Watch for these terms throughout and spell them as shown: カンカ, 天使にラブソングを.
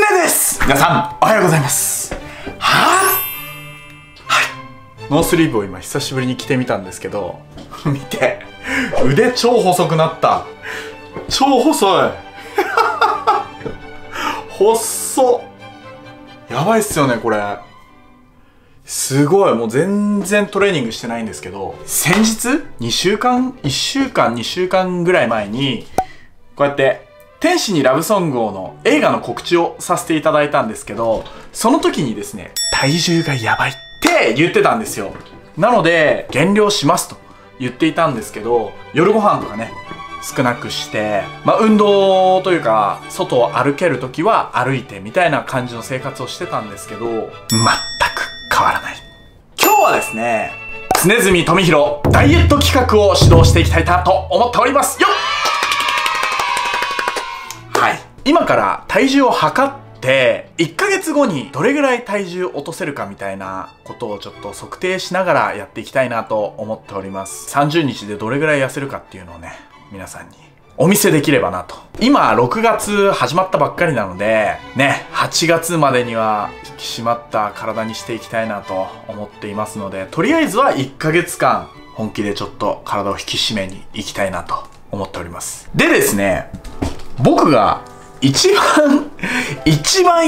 つねです。皆さんおはようございます。はい、ノースリーブを今久しぶりに着てみたんですけど見て、腕超細くなった。超細い細っ、やばいっすよねこれ。すごい、もう全然トレーニングしてないんですけど、先日1週間2週間ぐらい前にこうやって天使にラブソングをの映画の告知をさせていただいたんですけど、その時にですね、体重がやばいって言ってたんですよ。なので、減量しますと言っていたんですけど、夜ご飯とかね、少なくして、運動というか、外を歩ける時は歩いてみたいな感じの生活をしてたんですけど、全く変わらない。今日はですね、常住富弘ダイエット企画を指導していきたいなと思っておりますよ。はい、今から体重を測って1ヶ月後にどれぐらい体重を落とせるかみたいなことをちょっと測定しながらやっていきたいなと思っております。30日でどれぐらい痩せるかっていうのをね、皆さんにお見せできればなと。今6月始まったばっかりなのでね、8月までには引き締まった体にしていきたいなと思っていますので、とりあえずは1ヶ月間本気でちょっと体を引き締めにいきたいなと思っております。でですね、僕が一番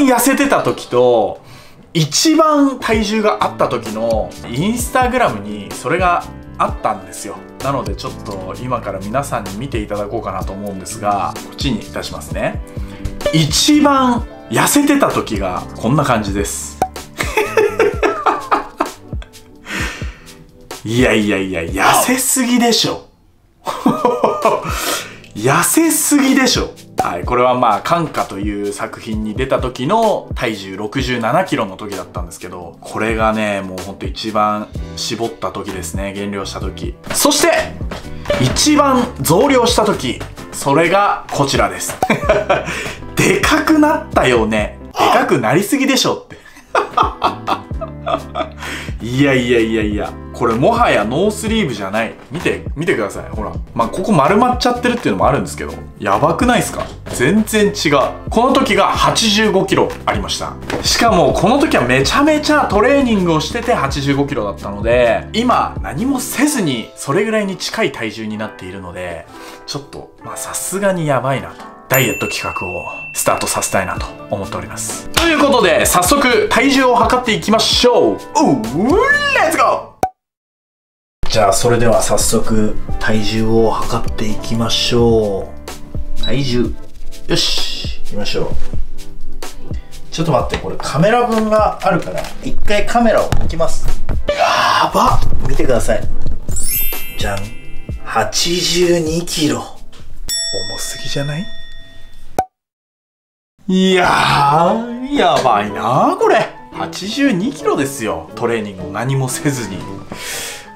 痩せてた時と一番体重があった時のインスタグラムにそれがあったんですよ。なのでちょっと今から皆さんに見ていただこうかなと思うんですが、こっちにいたしますね。一番痩せてた時がこんな感じです。いやいやいや、痩せすぎでしょ。痩せすぎでしょ。はい、これはカンカという作品に出た時の体重67キロの時だったんですけど、これがね、もうほんと一番絞った時ですね、減量した時。そして、一番増量した時、それがこちらです。でかくなったよね。でかくなりすぎでしょって。いやいやいやいや、これもはやノースリーブじゃない。見てください。ほら、ここ丸まっちゃってるっていうのもあるんですけど、やばくないですか？全然違う。この時が85キロありました。しかもこの時はめちゃめちゃトレーニングをしてて85キロだったので、今何もせずにそれぐらいに近い体重になっているので、ちょっとさすがにやばいなと。ダイエット企画をスタートさせたいなと思っております。ということで、早速体重を測っていきましょう。レッツゴー。じゃあそれでは早速体重を測っていきましょう。体重。よし、行きましょう。ちょっと待って、これカメラ分があるから、一回カメラを置きます。やばっ！見てください。じゃん。82キロ。重すぎじゃない？いやー、やばいなーこれ。82キロですよ。トレーニングを何もせずに。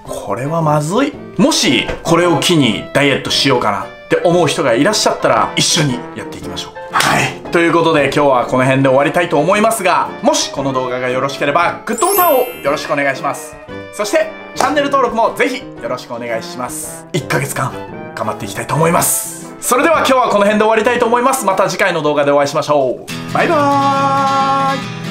これはまずい。もし、これを機にダイエットしようかなって思う人がいらっしゃったら、一緒にやっていきましょう。はい。ということで、今日はこの辺で終わりたいと思いますが、もしこの動画がよろしければ、グッドボタンをよろしくお願いします。そして、チャンネル登録もぜひよろしくお願いします。1ヶ月間、頑張っていきたいと思います。それでは今日はこの辺で終わりたいと思います。また次回の動画でお会いしましょう。バイバーイ。